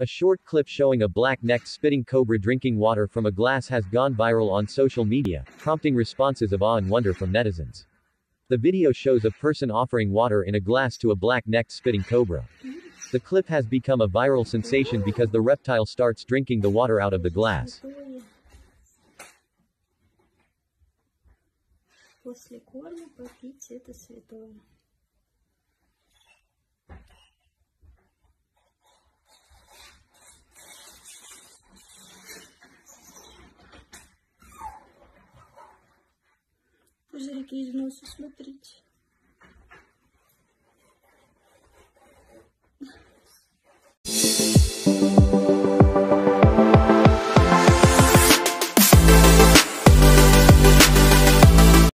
A short clip showing a black-necked spitting cobra drinking water from a glass has gone viral on social media, prompting responses of awe and wonder from netizens. The video shows a person offering water in a glass to a black-necked spitting cobra. The clip has become a viral sensation because the reptile starts drinking the water out of the glass. После корма попить это святое. Пузырьки из носа, смотрите.